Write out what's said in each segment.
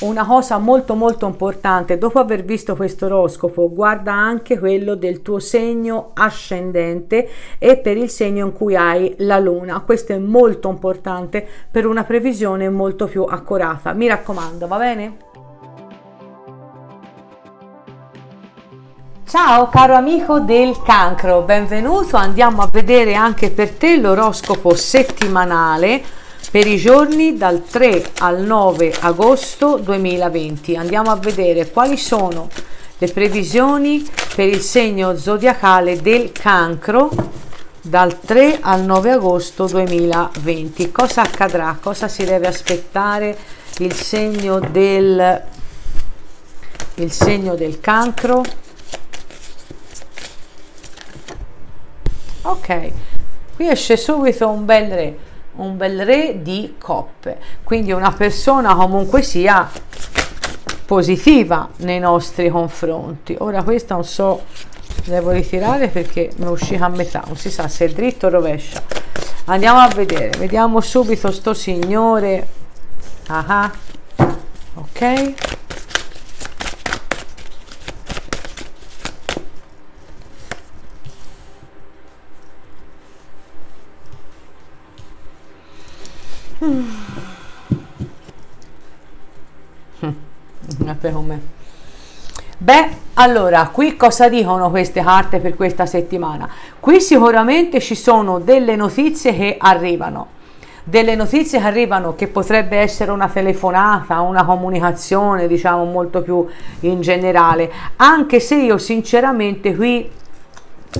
Una cosa molto molto importante: dopo aver visto questo oroscopo, guarda anche quello del tuo segno ascendente e per il segno in cui hai la luna. Questo è molto importante per una previsione molto più accurata, mi raccomando, va bene? Ciao caro amico del Cancro, benvenuto. Andiamo a vedere anche per te l'oroscopo settimanale per i giorni dal 3 al 9 agosto 2020. Andiamo a vedere quali sono le previsioni per il segno zodiacale del Cancro dal 3 al 9 agosto 2020. Cosa accadrà? Cosa si deve aspettare il segno del Cancro? Ok, qui esce subito un bel re di coppe, quindi una persona comunque sia positiva nei nostri confronti. Ora questa non so, devo ritirare perché mi è uscita a metà, non si sa se è dritto o rovescia. Andiamo a vedere, vediamo subito sto signore. Ok, beh, allora qui cosa dicono queste carte per questa settimana? Qui sicuramente ci sono delle notizie che arrivano, che potrebbe essere una telefonata, una comunicazione, diciamo, molto più in generale, anche se io sinceramente qui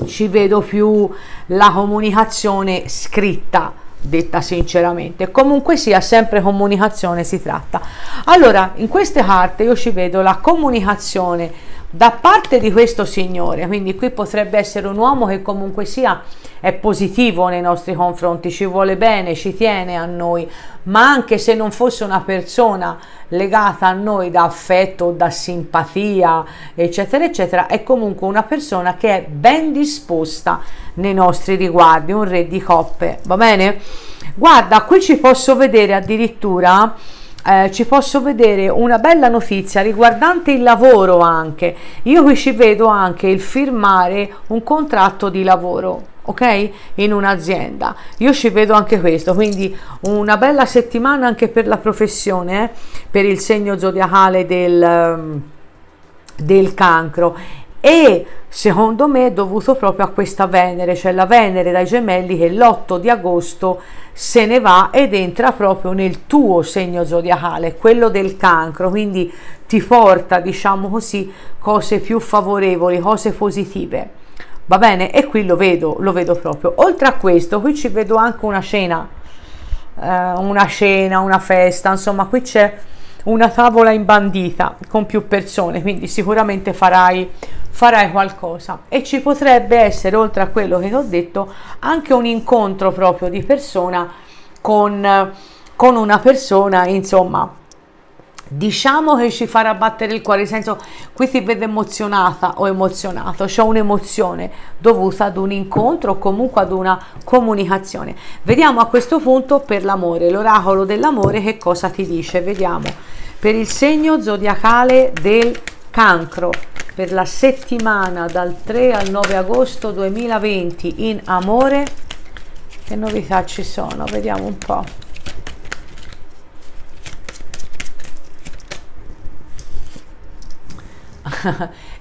ci vedo più la comunicazione scritta, detta sinceramente. Comunque sia, sempre comunicazione si tratta. Allora, in queste carte io ci vedo la comunicazione da parte di questo signore, quindi qui potrebbe essere un uomo che comunque sia è positivo nei nostri confronti, ci vuole bene, ci tiene a noi, ma anche se non fosse una persona legata a noi da affetto, da simpatia, eccetera eccetera, è comunque una persona che è ben disposta nei nostri riguardi, un re di coppe, va bene? Guarda, qui ci posso vedere addirittura una bella notizia riguardante il lavoro. Anche io qui ci vedo anche il firmare un contratto di lavoro, ok, in un'azienda. Io ci vedo anche questo, quindi una bella settimana anche per la professione, per il segno zodiacale del Cancro. E secondo me è dovuto proprio a questa Venere, cioè la Venere dai Gemelli che l'8 di agosto se ne va ed entra proprio nel tuo segno zodiacale, quello del Cancro, quindi ti porta, diciamo così, cose più favorevoli, cose positive, va bene? E qui lo vedo proprio. Oltre a questo, qui ci vedo anche una festa, insomma qui c'è una tavola imbandita con più persone, quindi sicuramente farai qualcosa. E ci potrebbe essere, oltre a quello che ho detto, anche un incontro proprio di persona con una persona, insomma, diciamo che ci farà battere il cuore, nel senso, qui si vede emozionata o emozionato, c'è un'emozione dovuta ad un incontro o comunque ad una comunicazione. Vediamo a questo punto per l'amore, l'oracolo dell'amore che cosa ti dice. Vediamo per il segno zodiacale del Cancro per la settimana dal 3 al 9 agosto 2020 in amore, che novità ci sono, vediamo un po'.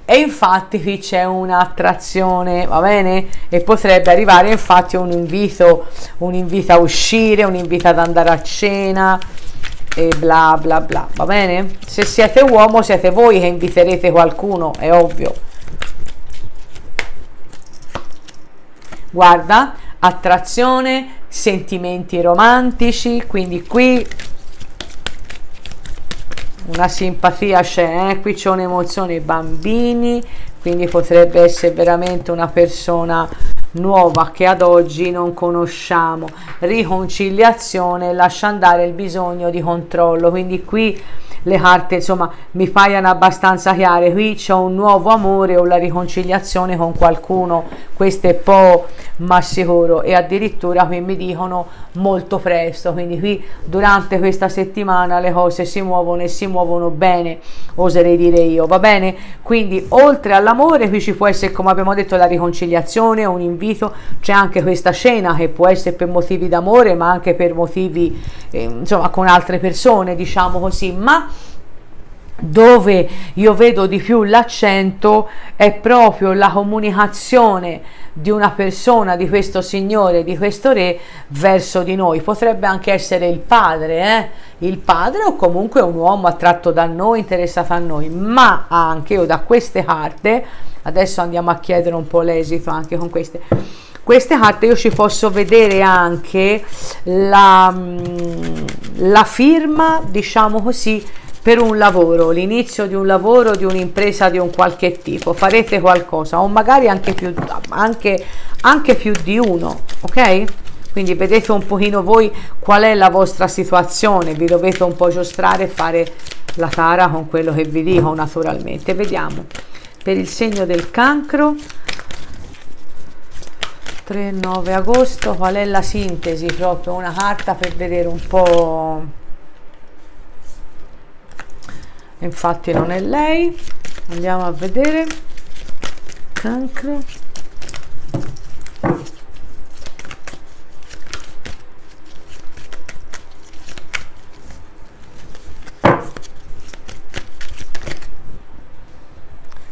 E infatti qui c'è un'attrazione, va bene? E potrebbe arrivare infatti un invito a uscire, un invito ad andare a cena e bla bla bla, va bene? Se siete uomo siete voi che inviterete qualcuno, è ovvio. Guarda, attrazione, sentimenti romantici, quindi qui una simpatia c'è, qui c'è un'emozione, bambini, quindi potrebbe essere veramente una persona nuova che ad oggi non conosciamo. Riconciliazione, lascia andare il bisogno di controllo, quindi qui le carte insomma mi paiano abbastanza chiare. Qui c'è un nuovo amore o la riconciliazione con qualcuno, questo è poco ma sicuro, e addirittura qui mi dicono molto presto, quindi qui durante questa settimana le cose si muovono e si muovono bene, oserei dire io, va bene? Quindi oltre all'amore qui ci può essere, come abbiamo detto, la riconciliazione, un invito, c'è anche questa cena che può essere per motivi d'amore ma anche per motivi insomma con altre persone, diciamo così. Ma dove io vedo di più l'accento è proprio la comunicazione di una persona, di questo signore, di questo re verso di noi. Potrebbe anche essere il padre, il padre o comunque un uomo attratto da noi, interessato a noi, ma anche io da queste carte, adesso andiamo a chiedere un po' l'esito anche con queste carte, io ci posso vedere anche la firma, diciamo così, per un lavoro, l'inizio di un lavoro, di un'impresa di un qualche tipo, farete qualcosa o magari anche più di uno, ok? Quindi vedete un pochino voi qual è la vostra situazione, vi dovete un po' giostrare e fare la tara con quello che vi dico naturalmente. Vediamo per il segno del Cancro 3-9 agosto qual è la sintesi, proprio una carta per vedere un po'. Infatti non è lei, andiamo a vedere Cancro.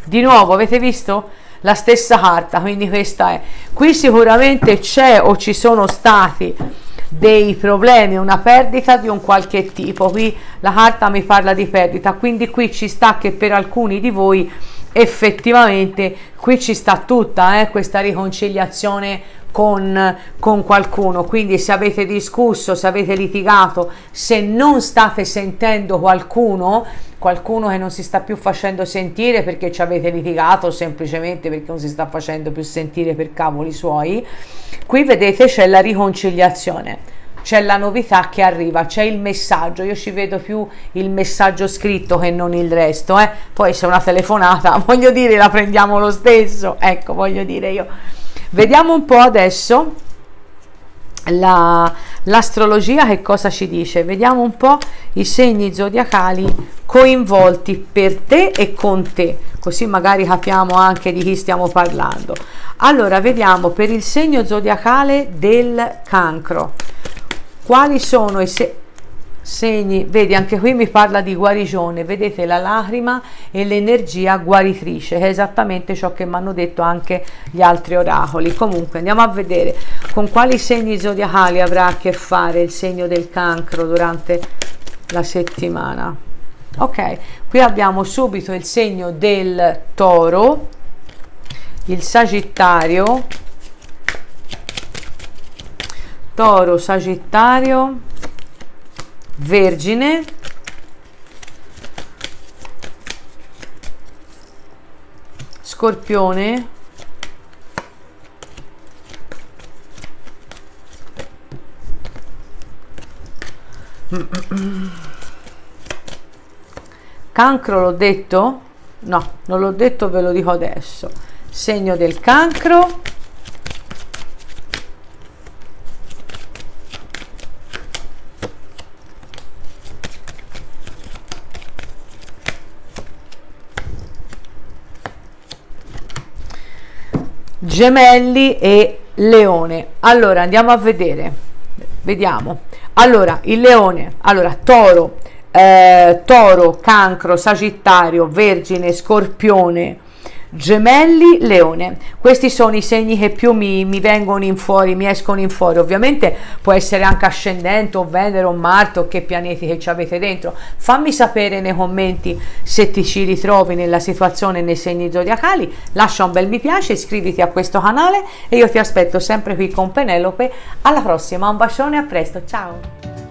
Di nuovo, avete visto? La stessa carta, quindi questa è. Qui sicuramente c'è o ci sono stati dei problemi, una perdita di un qualche tipo, qui la carta mi parla di perdita, quindi qui ci sta che per alcuni di voi effettivamente qui ci sta tutta questa riconciliazione con qualcuno, quindi se avete discusso, se avete litigato, se non state sentendo qualcuno che non si sta più facendo sentire perché ci avete litigato, semplicemente perché non si sta facendo più sentire per cavoli suoi, qui vedete c'è la riconciliazione, c'è la novità che arriva, c'è il messaggio, io ci vedo più il messaggio scritto che non il resto, poi se una telefonata, voglio dire, la prendiamo lo stesso, ecco, voglio dire io. Vediamo un po' adesso l'astrologia che cosa ci dice, vediamo un po' i segni zodiacali coinvolti per te e con te, così magari capiamo anche di chi stiamo parlando. Allora vediamo per il segno zodiacale del Cancro quali sono i segni. Vedi, anche qui mi parla di guarigione, vedete la lacrima e l'energia guaritrice, che è esattamente ciò che mi hanno detto anche gli altri oracoli. Comunque andiamo a vedere con quali segni zodiacali avrà a che fare il segno del Cancro durante la settimana. Ok, qui abbiamo subito il segno del Toro, il Sagittario, Toro, Sagittario, Vergine, Scorpione, Cancro. L'ho detto? No, non l'ho detto, ve lo dico adesso. Segno del Cancro. Gemelli e Leone. Allora andiamo a vedere, vediamo. Allora il Leone, allora Toro, Cancro, Sagittario, Vergine, Scorpione, Gemelli, Leone, questi sono i segni che più mi vengono in fuori, mi escono in fuori. Ovviamente può essere anche ascendente o Venere o Marte o che pianeti che ci avete dentro. Fammi sapere nei commenti se ti ci ritrovi nella situazione, nei segni zodiacali, lascia un bel mi piace, iscriviti a questo canale e io ti aspetto sempre qui con Penelope. Alla prossima, un bacione, a presto, ciao.